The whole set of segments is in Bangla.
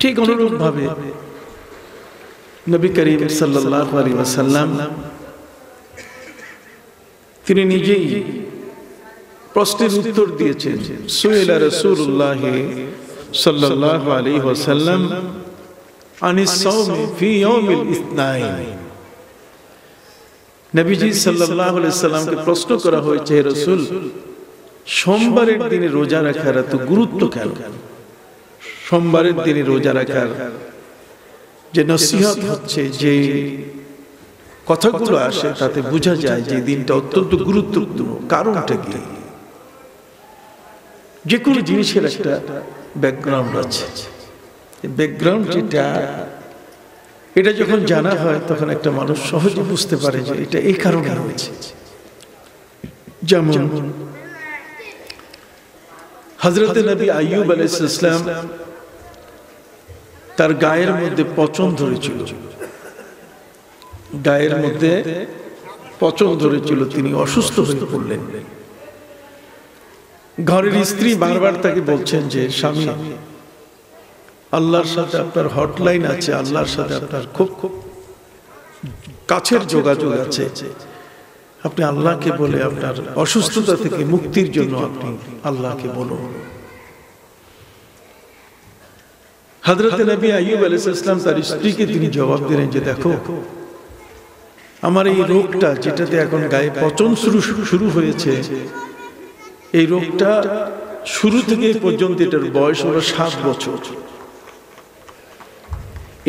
ठीक अनुरूप भावे नबी करीम सल्लल्लाहु अलैहि वसल्लम तिनी निजेई प्रश्नेर उत्तर दिएछेन। सुइला रसूलुल्लाह सल्लल्लाहु अलैहि वसल्लम आनिस सौम फी यौमिल इस्नाइन। नबीजी सल्लल्लाहु अलैहि वसल्लम के प्रश्न करा होयेछे, रसूल सोमवारेर दिने रोजा राखार एत गुरुत्व केन? सोमवारेर दिने रोजा राखार যে নসিহত হচ্ছে, যে কথাগুলো আসে তাতে বোঝা যায় যে দিনটা অত্যন্ত গুরুত্বপূর্ণ। কারণটা কি? যে কোনো জিনিসের একটা ব্যাকগ্রাউন্ড আছে, ব্যাকগ্রাউন্ড যেটা এটা যখন জানা হয় তখন একটা মানুষ সহজে বুঝতে পারে যে এটা এই কারণে হয়েছে। যেমন হযরত নবী আইয়ুব আলাইহিস সালাম তার গায়ের মধ্যে পচন ধরেছিল, গায়ের মধ্যে পচন ধরেছিল, তিনি অসুস্থ হয়ে পড়লেন। ঘরের স্ত্রী বারবার তাকে বলছেন যে স্বামী, আল্লাহর সাথে আপনার হটলাইন আছে, আল্লাহর সাথে আপনার খুব খুব কাছের যোগাযোগ আছে, আপনি আল্লাহকে বলে আপনার অসুস্থতা থেকে মুক্তির জন্য আপনি আল্লাহকে বলুন। হযরত নবী আইয়ুব আলাইহিস সালাম তার স্ত্রীকে তিনি জবাব দিলেন যে দেখো, আমার এই রোগটা যেটাতে এখন গায়ে পচন শুরু হয়েছে, এই রোগটা শুরু থেকে পর্যন্ত এটার বয়স হলো 7 বছর।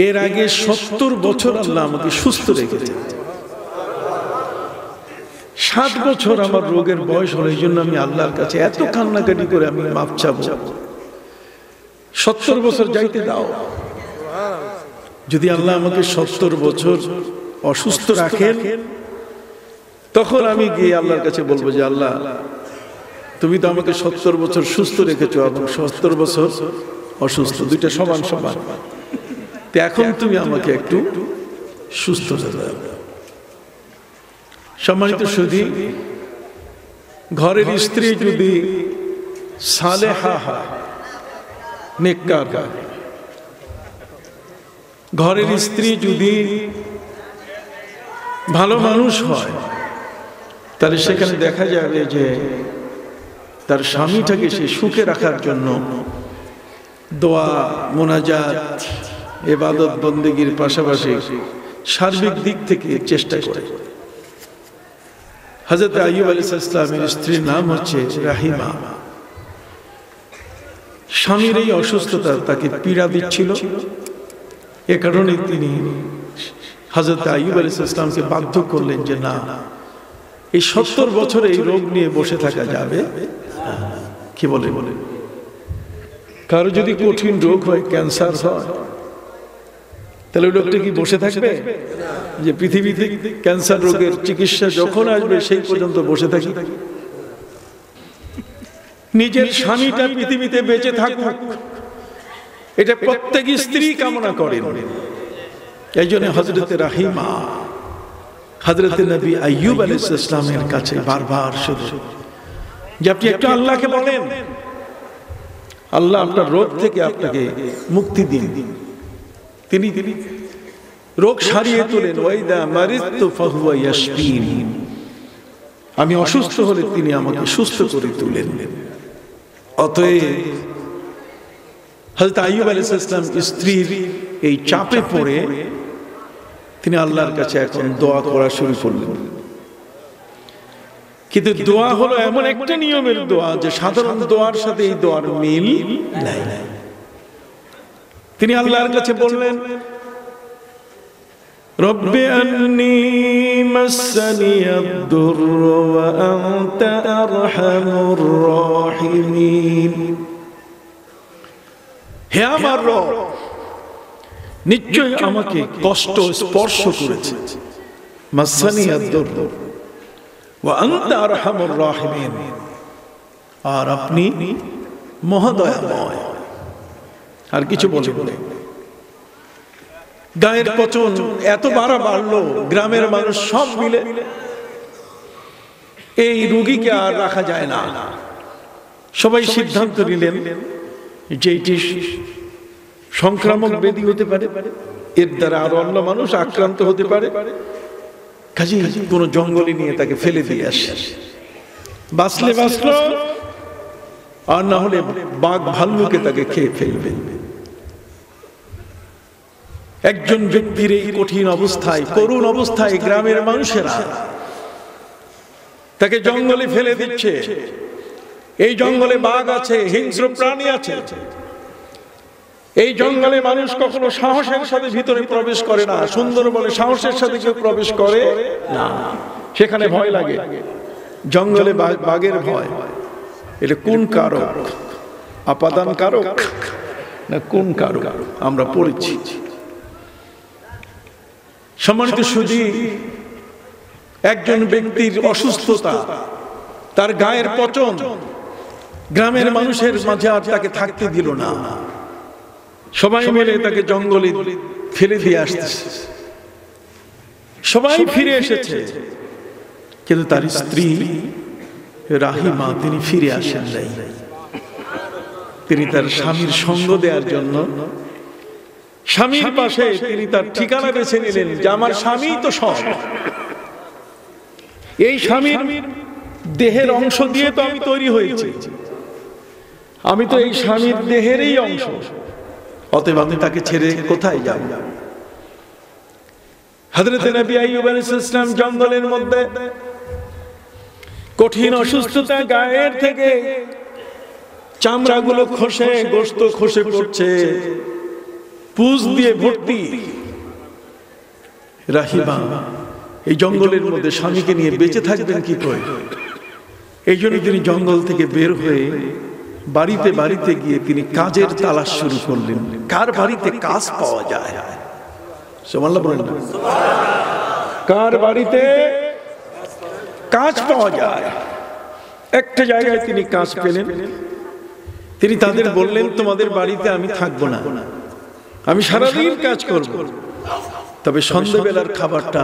এর আগে 70 বছর আল্লাহ আমাকে সুস্থ রেখেছেন। 7 বছর আমার রোগের বয়স হলো, এই জন্য আমি আল্লাহর কাছে এত কান্নাকাটি করে আমি মাপ চাবো। 70 বছর যাইতে দাও, যদি আল্লাহ আমাকে 70 বছর অসুস্থ রাখেন তখন আমি গিয়ে আল্লাহর কাছে বলবো যে আল্লাহ, তুমি তো আমাকে 70 বছর সুস্থ রেখেছো এবং 70 বছর অসুস্থ, দুইটা সমান সমান, তো এখন তুমি আমাকে একটু সুস্থ রাখো। সম্মানিত সুধী, ঘরের স্ত্রী যদি সালেহা হয়, নেককার, ঘরের স্ত্রী যদি ভালো মানুষ হয় তাহলে সেখানে দেখা যাবে যে তার স্বামীটাকে সে সুখে রাখার জন্য দোয়া, মোনাজাত, ইবাদত বন্দেগীর পাশাপাশি সার্বিক দিক থেকে চেষ্টা করে। হযরত আইয়ুব আলাইহিস সালামের স্ত্রীর নাম হচ্ছে রাহিমা। স্বামীর এই অসুস্থতা তাকে পীড়া দিচ্ছিল, এ কারণে তিনি হযরত আইয়ুব আলাইহিস সালামকে বাধ্য করলেন যে না, এই 70 বছরে এই রোগ নিয়ে বসে থাকা যাবে কি বলে। কারো যদি কঠিন রোগ হয়, ক্যান্সার হয়, তাহলে ওই লোকটা কি বসে থাকবে? যে পৃথিবীতে ক্যান্সার রোগের চিকিৎসা যখন আসবে সেই পর্যন্ত বসে থাকি? নিজের স্বামীটা পৃথিবীতে বেঁচে থাকুক এটা প্রত্যেক স্ত্রী কামনা করেন। এই জন্য হযরত রাহিমা হযরত নবী আইয়ুব আলাইহিস সালামের কাছে বারবার শুধু যে আপনি একটু আল্লাহকে বলেন, আল্লাহ আপনার রোগ থেকে আপনাকে মুক্তি দিন। তিনি রোগ সারিয়ে তোলেন। ওয়াইদা মারিতু ফাহুয়া ইয়াশফিন, আমি অসুস্থ হলে তিনি আমাকে সুস্থ করে তুলেন। অতএব হযরত আইয়ুব আলাইহিস সালাম স্ত্রীর এই চাপে পড়ে তিনি আল্লাহর কাছে এখন দোয়া করা শুরু করলেন। কিন্তু দোয়া হলো এমন একটা নিয়মের দোয়া যে সাধারণ দোয়ার সাথে এই দোয়ার মিল নাই। তিনি আল্লাহর কাছে বললেন, রব্বি আন্নী মাসানিয়াদ দুররু ওয়া আনতা আরহামুর রাহিমিন। হে আমার রব, নিশ্চয় আমাকে কষ্ট স্পর্শ করেছে, মাসানিয়াদ দুররু ওয়া আনতা আরহামুর রাহিমিন, আর আপনি মহাদয়াময়। আর কিছু বলে গায়ের পচন এত বাড়লো, গ্রামের মানুষ সব মিলে এই রোগীকে আর রাখা যায় না। সবাই সিদ্ধান্ত নিলেন যে এটি সংক্রামক ব্যাধি হতে পারে, এর দ্বারা আরো অন্য মানুষ আক্রান্ত হতে পারে। কাজেই কোনো জঙ্গলে নিয়ে তাকে ফেলে দিয়ে আসে, বাঁচলে বাঁচল আর না হলে বাঘ ভাল্লুকে তাকে খেয়ে ফেলবে। একজন ব্যক্তির এই কঠিন অবস্থায়, করুণ অবস্থায় গ্রামের মানুষেরা তাকে জঙ্গলে ফেলে দিচ্ছে। এই জঙ্গলে বাঘ আছে, হিংস্র প্রাণী আছে। এই জঙ্গলে মানুষ কখনো সাহসের সাথে ভিতরে প্রবেশ করে না, সুন্দরবনে সাহসের সাথে কেউ প্রবেশ করে না, সেখানে ভয় লাগে। জঙ্গলে বাঘের ভয়, এটা কোন কারক, আপাদান কারক না কোন কারক আমরা পড়েছি। সম্মানিত সুধী, একজন ব্যক্তির অসুস্থতা, তার গায়ের পচন গ্রামের মানুষের মাঝে আর তাকে থাকতে দিল না, সবাই মিলে তাকে জঙ্গলে ফেলে দিয়ে আসতেছে। সবাই ফিরে এসেছে, কিন্তু তার স্ত্রী রাহিমা তিনি ফিরে আসেন নাই। তিনি তার স্বামীর সঙ্গ দেওয়ার জন্য স্বামীর পাশে তিনি তার ঠিকানা বেছে নিলেন যে আমার স্বামী তো সব, এই স্বামীর দেহের অংশ দিয়ে তো আমি তৈরি হয়েছি, আমি তো এই স্বামীর দেহেরই অংশ, অতএব আমি তাকে ছেড়ে কোথায় যাব। হযরত নবী আইয়ুব আলাইহিস সালাম জঙ্গলের মধ্যে কঠিন অসুস্থতা, গায়ের থেকে চামড়াগুলো খসে, গোশত খসে পড়ছে, পুঁজ দিয়ে ভর্তি। রাহিমা এই জঙ্গলের মধ্যে স্বামীকে নিয়ে বেঁচে থাকবেন কি করে, এই জন্য তিনি জঙ্গল থেকে বের হয়ে বাড়িতে বাড়িতে গিয়ে তিনি কাজের তালাশ শুরু করলেন, কার বাড়িতে কাজ পাওয়া যায়। সুবহানাল্লাহ বলেন, কার বাড়িতে কাজ পাওয়া যায়। একটা জায়গায় তিনি কাজ পেলেন। তিনি তাদের বললেন, তোমাদের বাড়িতে আমি থাকবো না, আমি সারাদিন কাজ করব, তবে সন্ধ্যাবেলার খাবারটা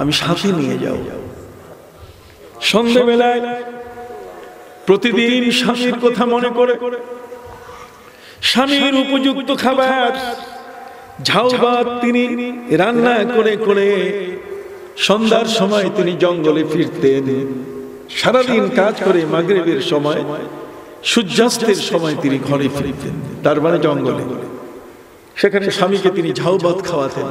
আমি সাথে নিয়ে যাও। সন্ধ্যাবেলায় প্রতিদিন স্বামীর কথা মনে করে স্বামীর উপযুক্ত খাবার, ঝাউ ভাত তিনি রান্না করে করে সন্ধ্যার সময় তিনি জঙ্গলে ফিরতেন। সারাদিন কাজ করে মাগরিবের সময়, সূর্যাস্তের সময় তিনি ঘরে ফিরতেন, তার মানে জঙ্গলে। সেখানে স্বামীকে তিনি ঝাউ ভাত খাওয়াতেন,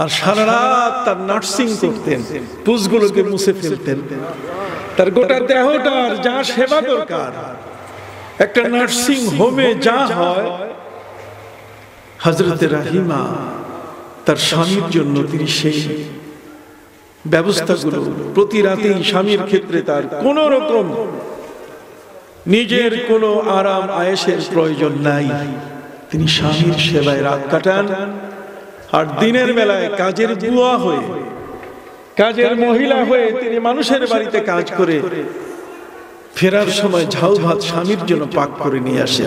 আর সারা রাত তার নার্সিং করতেন, পুঁজগুলোকে মুছে ফেলতেন, তার গোটা দেহটার যা সেবা দরকার। একটা নার্সিং হোমে যা হয়, হযরত রাহিমা তার স্বামীর জন্য তিনি সেই ব্যবস্থাগুলো প্রতি রাতেই স্বামীর ক্ষেত্রে তার কোনো রকম নিজের কোনো আরাম আয়েশের প্রয়োজন নাই, তিনি স্বামীর সেবায় রাত কাটান। আর দিনের বেলায় কাজের বুয়া হয়ে, কাজের মহিলা হয়ে তিনি মানুষের বাড়িতে কাজ করে ফেরার সময় ঝাউ ভাত স্বামীর জন্য পাক করে নিয়ে আসে।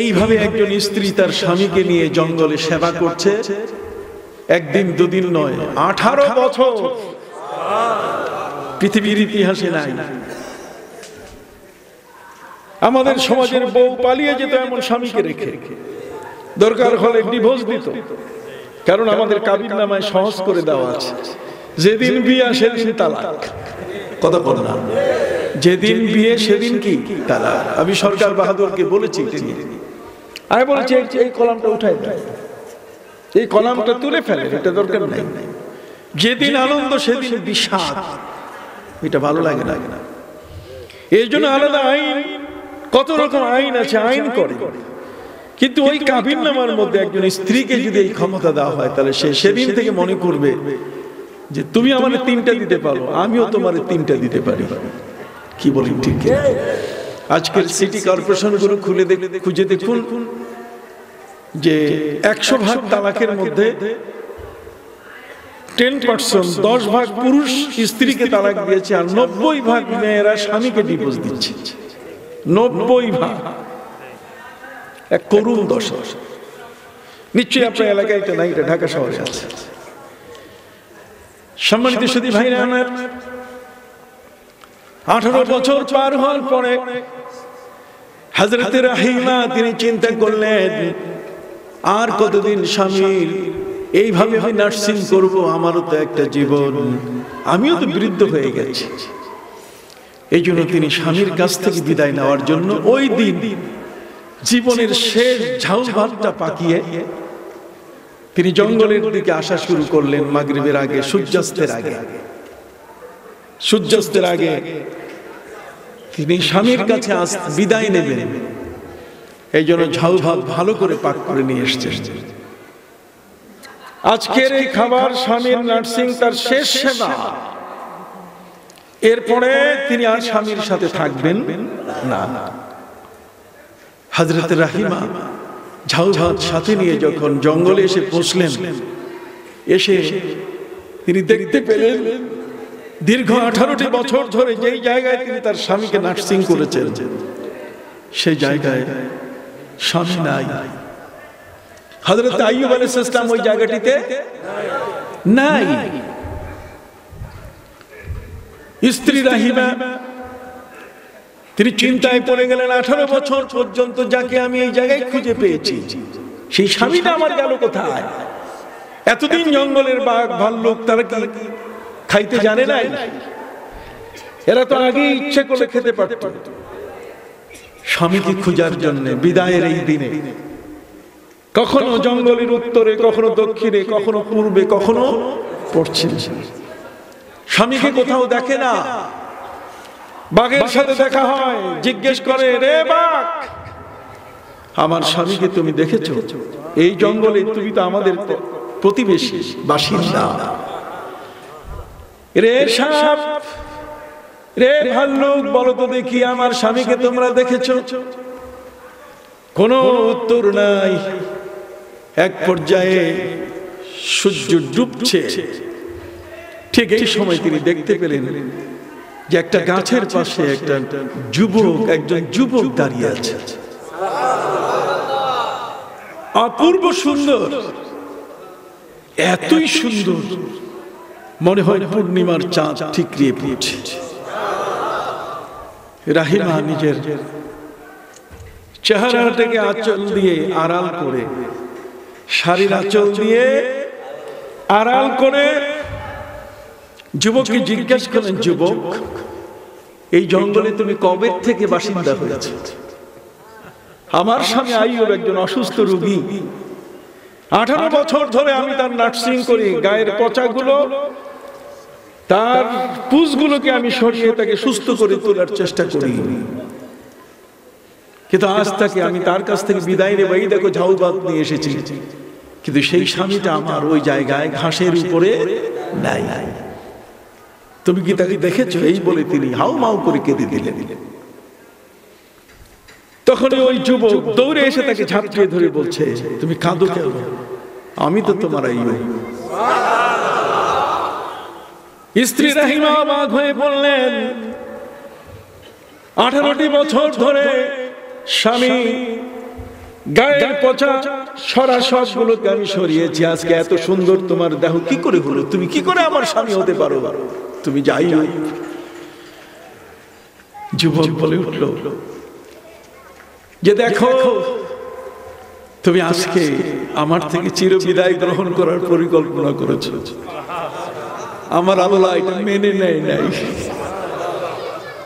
এইভাবে একজন স্ত্রী তার স্বামীকে নিয়ে জঙ্গলে সেবা করছে, একদিন দুদিন নয়, 18 বছর। পৃথিবীর ইতিহাসে নাই। আমাদের সমাজের বউ পালিয়ে যেত এমন স্বামীকে রেখে, দরকার হলে ডিভোর্স দিত, কারণ আমাদের কাবিন নামায় সহজ করে দেওয়া আছে, যেদিন বিয়ে সেদিন তালাক। কথা বল না, যেদিন বিয়ে সেদিন কি তালাক। আমি সরকার বাহাদুরকে বলেছি, আমি বলেছি এই কলামটা উঠাই দেয়, এই কলামটা তুলে ফেলেন, এটা দরকার নাই। যেদিন আনন্দ সেদিন বিষাদ, এটা ভালো লাগে না। এই জন্য আলাদা আইন, কত রকম আইন আছে, আইন করে। কিন্তু ওই কাবিন নামার মধ্যে একজন স্ত্রীকে যদি এই ক্ষমতা দেওয়া হয়, তাহলে সে সেদিন থেকে মনে করবে যে তুমি আমার 3টা দিতে পারো, আমিও তোমার 3টা দিতে পারি। কি বলি ঠিক? আজকের সিটি কর্পোরেশনগুলো খুলে খুঁজে দেখুন যে 100 ভাগ তালাকের মধ্যে 10%, 10 ভাগ পুরুষ স্ত্রীকে তালাক দিয়েছে, আর 90 ভাগ মেয়েরা স্বামীকে ডিভোর্স দিচ্ছে। 90 ভাগ, এক করুণ দশা। নিশ্চয়ই আপনার এলাকায় এটা নাই, এটা ঢাকা শহরে আছে। সম্মানিত সুধী ভাইরা, আমার 18 বছর পার হওয়ার পরে हजरत रहीमा चिंता करलेन आर कतदिन शामीर এইভাবে আমি নার্সিং করব, আমারও তো একটা জীবন, আমিও তো বৃদ্ধ হয়ে গেছি। এইজন্য তিনি স্বামীর কাছ থেকে বিদায় নেওয়ার জন্য ওই দিন জীবনের শেষ ঝাউ ভাতটা পাকিয়ে তিনি জঙ্গলের দিকে আসা শুরু করলেন মাগরিবের আগে, সূর্যাস্তের আগে তিনি স্বামীর কাছে বিদায় নেবেন। এই জন্য ঝাউ ভাত ভালো করে পাক করে নিয়ে এসছে। আজকের এই খাবার স্বামীর নার্সিং তার শেষ সেবা, এরপরে তিনি আর স্বামীর সাথে থাকবেন না। হযরত রাহিমা ঝাউ ভাত সাথে নিয়ে যখন জঙ্গলে এসে পৌঁছলেন, এসে তিনি দেখতে পেলেন দীর্ঘ 18টি বছর ধরে যেই জায়গায় তিনি তার স্বামীকে নার্সিং করেছেন সেই জায়গায় স্বামী নাই। হযরত আইয়ুব আলাইহিস সালাম ওই জায়গাটিতে নাই। স্ত্রী রাহিমা তিনি চিন্তায় পড়ে গেলেন, 18 বছর পর্যন্ত যাকে আমি এই জায়গায় খুঁজে পেয়েছি সেই স্বামীটা আমার গেল কোথায়? এতদিন জঙ্গলের বাঘ ভাল্লুক তারা কি খাইতে জানে নাই? এরা তো আগে ইচ্ছে করে খেতে পারত। স্বামীকে খোঁজার জন্য বিদায়ের এই দিনে কখনো জঙ্গলের উত্তরে, কখনো দক্ষিণে, কখনো পূর্বে, কখনো পশ্চিমে স্বামীকে কোথাও দেখে না। বাঘের সাথে দেখা হয়, জিজ্ঞেস করে, রে বাঘ, আমার স্বামীকে তুমি দেখেছো? এই জঙ্গলে তুমি তো আমাদের প্রতিবেশী বাসিন্দা। রে সাপ, রে ভাল্লুক, বলো তো দেখি আমার স্বামীকে তোমরা দেখেছো? কোনো উত্তর নাই। এক পর্যায়ে সূর্য ডুবছে, ঠিক এই সময় তিনি দেখতে পেলেন যে একটা গাছের পাশে একজন যুবক দাঁড়িয়ে আছে। অপূর্ব সুন্দর, এতই সুন্দর মনে হয় পূর্ণিমার চাঁদ ঠিকরিয়ে পড়ছে। রাহিমা নিজের চেহারাটাকে আঁচল দিয়ে আড়াল করে, শাড়ির আঁচল দিয়ে আড়াল করে যুবককে জিজ্ঞেস করেন, যুবক, এই জঙ্গলে তুমি কবে থেকে বাসিন্দা হয়েছে? আমার স্বামী আইয়ুব একজন অসুস্থ রোগী, 18 বছর ধরে আমি তার নার্সিং করি। গায়ের পচাগুলো, তার পুঁজগুলোকে আমি সরিয়ে তাকে সুস্থ করে তোলার চেষ্টা করি, কিন্তু আজ তাকে আমি তার কাছ থেকে বিদায় নেব। এই দেখো ঝাউ ভাত নিয়ে এসেছি, কিন্তু সেই স্বামীটা আমার ওই জায়গায় ঘাসের উপরে নাই, তুমি কি তাকে দেখেছো? এই বলে তিনি হাউমাউ করে কেঁদে দিলেন। তখন ওই যুবক দৌড়ে এসে তাকে ঝাঁপিয়ে ধরে বলছে, তুমি কাঁদো কেন? আমি তো তোমার আইয়ুব। স্ত্রী রাহিমা অবাক হয়ে বললেন, 18টি বছর ধরে স্বামী গায়ের পচা সরা সবগুলোকে আমি সরিয়েছি, আজকে এত সুন্দর তোমার দেহ কি করে হলো? তুমি কি করে আমার স্বামী হতে পারো? তুমি যাই হই। যুবক বলে উঠল যে, দেখো, তুমি আজকে আমার থেকে চির বিদায় গ্রহণ করার পরিকল্পনা করেছো, আমার আল্লাহ এটা মেনে নেয় নাই।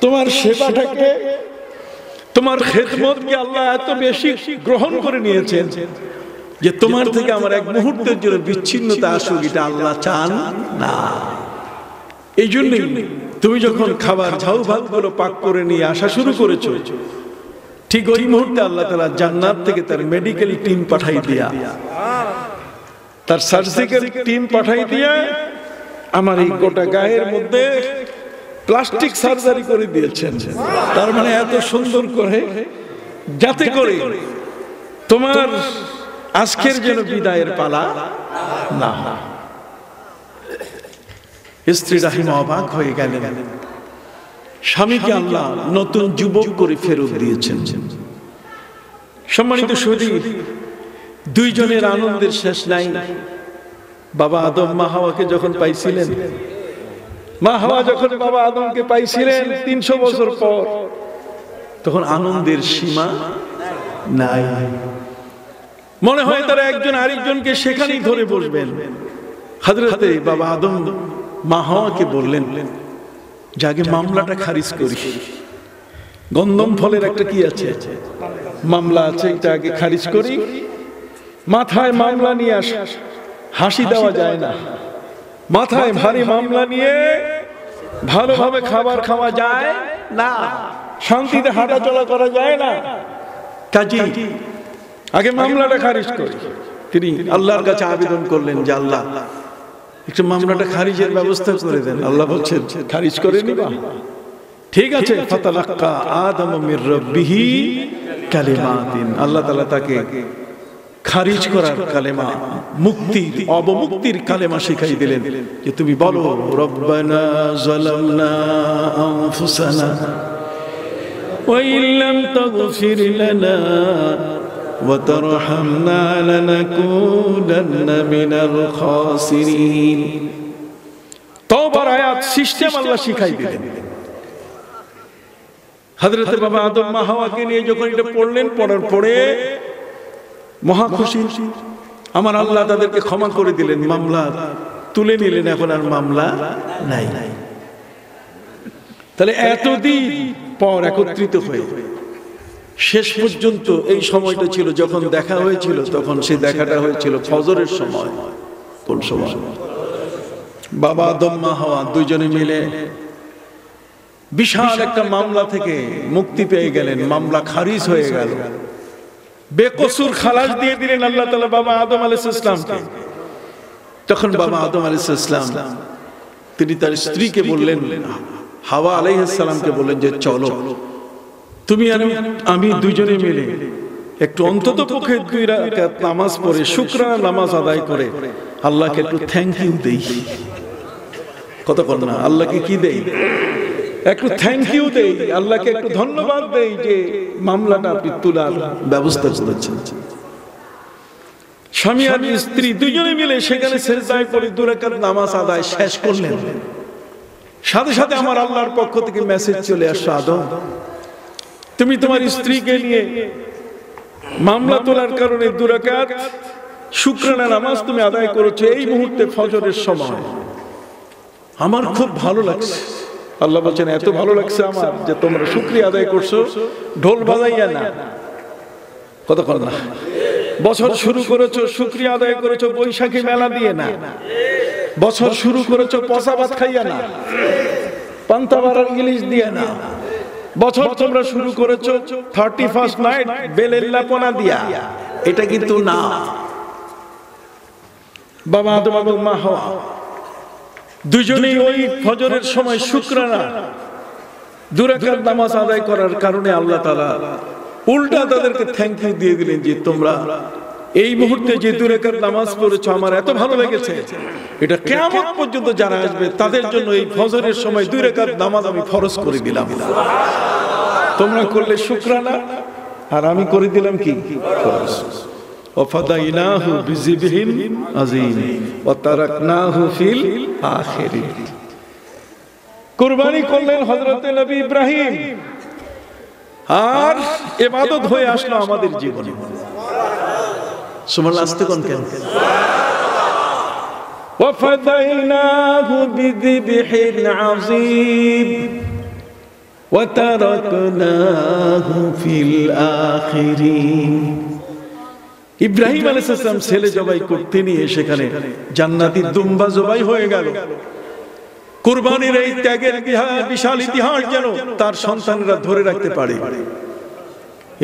তোমার সেবাটাকে, তোমার খেদমতকে আল্লাহ এত বেশি গ্রহণ করে নিয়েছেন যে তোমার থেকে আমার এক মুহূর্তের জন্য বিচ্ছিন্নতা আসুক এটা আল্লাহ চান না। এই জন্য তুমি যখন খাবার ঝাউ ভাতগুলো পাক করে নিয়ে আসা শুরু করেছো, ঠিক ওই মুহূর্তে আল্লাহ তাআলা জান্নাত থেকে তার মেডিকেল টিম পাঠাই দিয়া, তার সার্জিক্যাল টিম পাঠাই দিয়া আমার এই গোটা গায়ের মধ্যে প্লাস্টিক সার্জারি করে দিয়েছেন। তার মানে এত সুন্দর করে, যাতে করে তোমার আজকের যেন বিদায়ের পালা না। স্ত্রী রাহিমা অবাক হয়ে গেলেন, স্বামীকে আল্লাহ নতুন যুবক করে ফেরত দিয়েছেন। সম্মানিত সুধী, দুইজনের আনন্দের শেষ নাই। বাবা আদম মা হাওয়াকে যখন পাইছিলেন, মা হাওয়া যখন বাবা আদমকে পাইছিলেন 300 বছর পর, তখন আনন্দের সীমা নাই। মনে হয় তারা একজন আরেকজনকে সেখানেই ধরে বসবেন। হযরতে বাবা আদম মা হাওয়াকে বললেন, যাকে মামলাটা খারিজ করি, গন্ধম ফলের একটা কি আছে মামলা আছে, এটা আগে খারিজ করি। মাথায় মামলা নিয়ে আস, হাসি দেওয়া যায় না। মাথায় ভারী মামলা নিয়ে ভালোভাবে খাবার খাওয়া যায় না, শান্তিতে হাঁটা চলা করা যায় না। কাজী আগে মামলাটা খারিজ করি। তিনি আল্লাহর কাছে আবেদন করলেন যে আল্লাহ একটু মামলাটা খারিজের ব্যবস্থা করে দেন। আল্লাহ বলছেন খারিজ করে নিবা, ঠিক আছে। ফাতালাক্কা আদম মির রাব্বিহি কালিমাতিন, আল্লাহ তাআলা তাকে খারিজ করার কালেমা, মুক্তি অবমুক্তির কালেমা শিখাই দিলেন যে তুমি বলো রব্বানা যালামনা আনফুসানা ওয়া ইল্লাম তাগফির লানা ওয়া তারহামনা লানাকুনান্না মিনাল খাসিরিন। তওবার আয়াত সিস্টেম আল্লাহ শিখাই দিলেন। হযরত বাবা আদম মা হাওয়াকে নিয়ে যখন এটা পড়লেন, পড়ার পরে মহা খুশি আমার আল্লাহ তাদেরকে ক্ষমা করে দিলেন, মামলা তুলে নিলেন। এখন আর মামলা নাই। তাহলে এতদিন পর একত্রিত হয়ে শেষ পর্যন্ত এই সময়টা ছিল যখন দেখা হয়েছিল, তখন সেই দেখাটা হয়েছিল ফজরের সময়। কোন সময়? বাবা আদম মা হাওয়া দুইজনে মিলে বিশাল একটা মামলা থেকে মুক্তি পেয়ে গেলেন, মামলা খারিজ হয়ে গেল, বেকসুর খালাস দিয়ে দিলেন আল্লাহ তাআলা বাবা আদম আলাইহিস সালামকে। তখন বাবা আদম আলাইহিস সালাম তিনি তার স্ত্রীকে বললেন, হাওয়া আলাইহিস সালামকে বললেন যে চলো তুমি আর আমি দুজনে মিলে একটু অন্তত পক্ষে 2 রাকাত নামাজ পড়ে শুকরানা নামাজ আদায় করে আল্লাহকে একটু থ্যাংক ইউ দেই। কথা বল না, আল্লাহকে কি দেই? একটু থ্যাংক ইউ দেই, আল্লাহকে একটু ধন্যবাদ দেই যে মামলাটা আপনি তোলার ব্যবস্থা করেছেন। স্বামী আর স্ত্রী দুজনে মিলে সেখানে সেজদায় পড়ে 2 রাকাত নামাজ আদায় শেষ করলেন। সাথে সাথে আমার আল্লাহর পক্ষ থেকে মেসেজ চলে আসলো, আদম তুমি তোমার স্ত্রীকে নিয়ে মামলা তোলার কারণে 2 রাকাত শুকরানা নামাজ তুমি আদায় করেছো, এই মুহূর্তে ফজরের সময়। আমার খুব ভালো লাগছে। আল্লাহ বলছেন এত ভালো লাগছে আমার যে তোমরা শুকরিয়া আদায় করছো ঢোল বাজাইয়া না। কথা বল না, বছর শুরু করেছো শুকরিয়া আদায় করেছো বৈশাখী মেলা দিয়ে না, বছর শুরু করেছো পচা ভাত খাইয়া না, পান্তা বাড়ার ইলিশ দিয়ে না, বছর তোমরা শুরু করেছো 31st নাইট বেলের লাপনা দিয়া। এটা কিন্তু না। বাবা আদম এবং মা হাওয়া দুজনেই ওই ফজরের সময় শুকরানা 2 রাকাত নামাজ আদায় করার কারণে আল্লাহ তাআলা উল্টা তাদেরকে থ্যাংক ইউ দিয়ে দিলেন যে তোমরা এই মুহূর্তে যে 2 রাকাত নামাজ পড়েছো আমার এত ভালো লেগেছে, এটা কিয়ামত পর্যন্ত যারা আসবে তাদের জন্য এই ফজরের সময় 2 রাকাত নামাজ আমি ফরজ করে দিলাম। তোমরা করলে শুকরানা আর আমি করে দিলাম কি ফরজ। وفديناه بذبح عظيم وتركناه في الاخرين। কুরবানি করলেন হযরত নবী ইব্রাহিম, আর ইবাদত হয়ে আসলো আমাদের জীবনে। সুবহানাল্লাহ, আস্তে কোন কেন সুবহানাল্লাহ। وفديناه بذبح عظيم وتركناه في الاخرين। ইব্রাহিম আলাইহিস সালাম ছেলে জবাই করতে নিয়ে সেখানে জান্নাতি দুম্বা জবাই হয়ে গেল। কুরবানির এই ত্যাগের বিশাল ইতিহাস যেন তার সন্তানরা ধরে রাখতে পারে,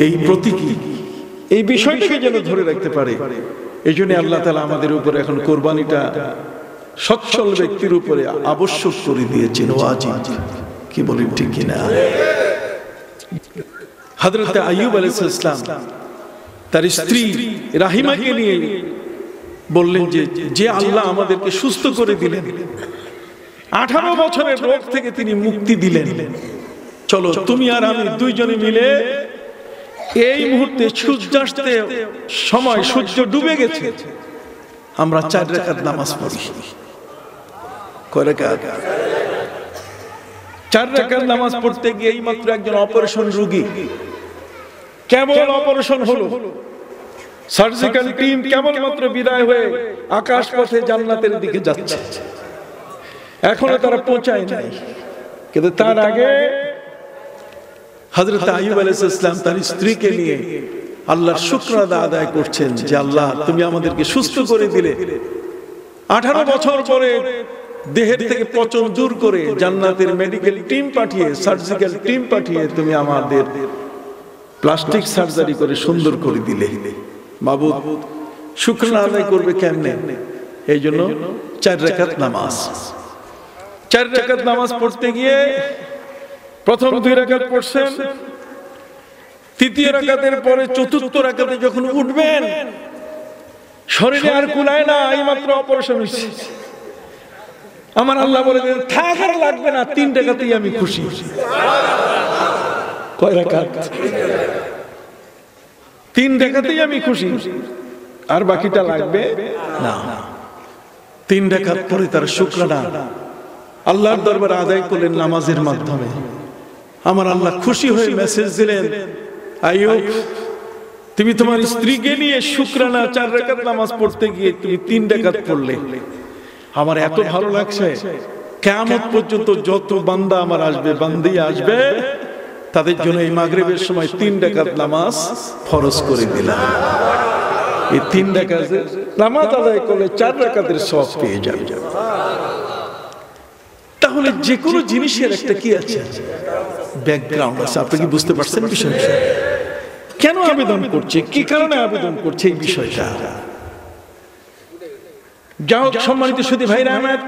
এই প্রতীকী এই বিষয়টাকে যেন ধরে রাখতে পারে। এই জন্য আল্লাহ তাআলা আমাদের উপরে এখন কুরবানিটা সচ্ছল ব্যক্তির উপরে আবশ্যক করে দিয়েছেন, ওয়াজিব। কি বলেন ঠিক কিনা? হযরত আইয়ুব আলাইহিস সালাম তার স্ত্রী রাহিমাকে নিয়ে বললেন যে যে আল্লাহ আমাদেরকে সুস্থ করে দিলেন, 18 বছরের রোগ থেকে তিনি মুক্তি দিলেন, চলো তুমি আর আমি দুইজনে মিলে এই মুহূর্তে সূর্যাস্তের সময় সূর্য ডুবে গেছে আমরা 4 রাকাত নামাজ পড়ি। কয় রাকাত? चार रकात नमाज पढ़ते गए मात्र एक जन ऑपरेशन रोगी केवल ऑपरेशन हलो सर्जिकल टीम केवल मात्र विदाय हुए आकाश पथे জান্নাতের দিকে যাচ্ছে এখনো তারা পৌঁছায় নাই কিন্তু তার আগে হযরত আইয়ুব আলাইহিস সালাম তার স্ত্রী के लिए আল্লাহর শুকর আদায় করছেন যে আল্লাহ তুমি আমাদেরকে সুস্থ করে দিলে 18 বছর পরে দেহের থেকে পচন দূর করে জান্নাতের মেডিকেল টিম পাঠিয়ে সার্জিক্যাল টিম পাঠিয়ে তুমি আমাদের প্লাস্টিক সার্জারি করে সুন্দর করে দিলে মাবুদ শুকরিয়া আদায় করবে কেমনে এইজন্য চার রাকাত নামাজ পড়তে গিয়ে প্রথম দুই রাকাত পড়ছেন তৃতীয় রাকাতের পরে চতুর্থ রাকাতে যখন উঠবেন শরীরে আর কুলায় না এইমাত্র অপারেশন হয়েছে আমার আল্লাহ বলে দেন থাকার লাগবে না তিন রাকাতেই আমি খুশি সুবহানাল্লাহ কয় রাকাত তিন রাকাতেই আমি খুশি আর বাকিটা লাগবে না তিন রাকাত পরে তার শুকরানা আল্লাহর দরবারে আদায় করলেন নামাজের মাধ্যমে আমার আল্লাহ খুশি হয়ে মেসেজ দিলেন আইয়ুব তুমি তোমার স্ত্রীকে নিয়ে শুকরানা চার রাকাত নামাজ পড়তে গিয়ে তুমি তিন রাকাত পড়লে আমার এত ভালো লাগছে কিয়ামত পর্যন্ত যত বান্দা আমার আসবে বান্দি আসবে তাদের জন্য এই মাগরিবের সময় তিন রাকাত নামাজ ফরজ করে দিলাম এই তিন রাকাত নামাজ আদায় করলে চার রাকাতের সওয়াব পেয়ে যাবে তাহলে যে কোনো জিনিসের একটা কি আছে ব্যাকগ্রাউন্ড আছে আপনি কি বুঝতে পারছেন বিষয়টা কেন আবেদন করছে কি কারণে আবেদন করছে এই বিষয়টা যাও সম্মানিত সুধী ভাইরা আমার